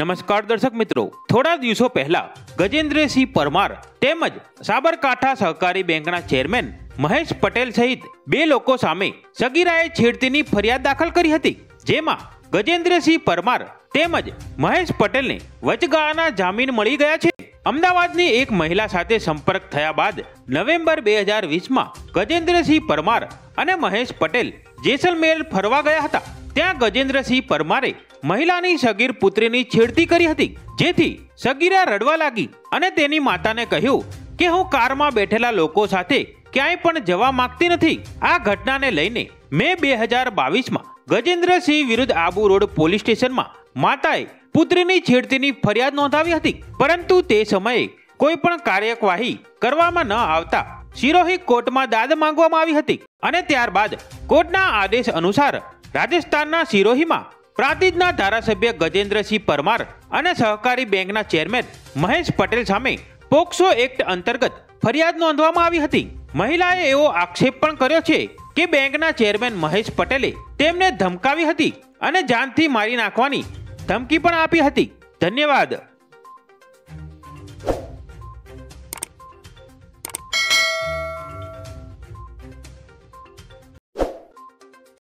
નમસ્કાર દર્શક મિત્રો, થોડા દિવસો પહેલા ગજેન્દ્ર સિંહ પરમાર તેમજ સાબરકાઠા સહકારી બેંકના ચેરમેન મહેશ પટેલ સહિત બે લોકો સામે સગીરાએ છેડતીની ફરિયાદ દાખલ કરી હતી, જેમાં ગજેન્દ્ર સિંહ પરમાર તેમજ મહેશ પટેલને વચગાળાના જામીન મળી ગયા છે। અમદાવાદની એક મહિલા સાથે સંપર્ક થયા બાદ નવેમ્બર 2020માં ગજેન્દ્ર સિંહ પરમાર અને મહેશ પટેલ જૈસલમેર ફરવા ગયા હતા। ત્યાં ગજેન્દ્ર સિંહ પરમારે મહિલાની સગીર પુત્રીની છેડતી કરી હતી, જેથી સગીરા રડવા લાગી અને તેની માતાને કહ્યું કે હું કારમાં બેઠેલા લોકો સાથે ક્યાંય પણ જવા માંગતી નથી। આ ઘટનાને લઈને મે 2022માં ગજેન્દ્ર સિંહ વિરુદ્ધ આબુ રોડ પોલીસ સ્ટેશનમાં માતાએ પુત્રીની છેડતીની ફરિયાદ નોંધાવી હતી, પરંતુ તે સમયે કોઈ પણ કાર્યવાહી કરવામાં ન આવતા સિરોહી કોર્ટમાં દાદ માંગવામાં આવી હતી અને ત્યારબાદ કોર્ટના આદેશ અનુસાર રાજસ્થાનના સિરોહીમાં પ્રાંતિજના ધારાસભ્ય ગજેન્દ્રસિંહ પરમાર અને સહકારી બેંકના ચેરમેન મહેશ પટેલ સામે પોક્સો એક્ટ અંતર્ગત ફરિયાદ નોંધવામાં આવી હતી। મહિલાએ એવો આક્ષેપ પણ કર્યો છે કે બેંકના ચેરમેન મહેશ પટેલે તેમને ધમકાવી હતી અને જાનથી મારી નાખવાની ધમકી પણ આપી હતી। ધન્યવાદ।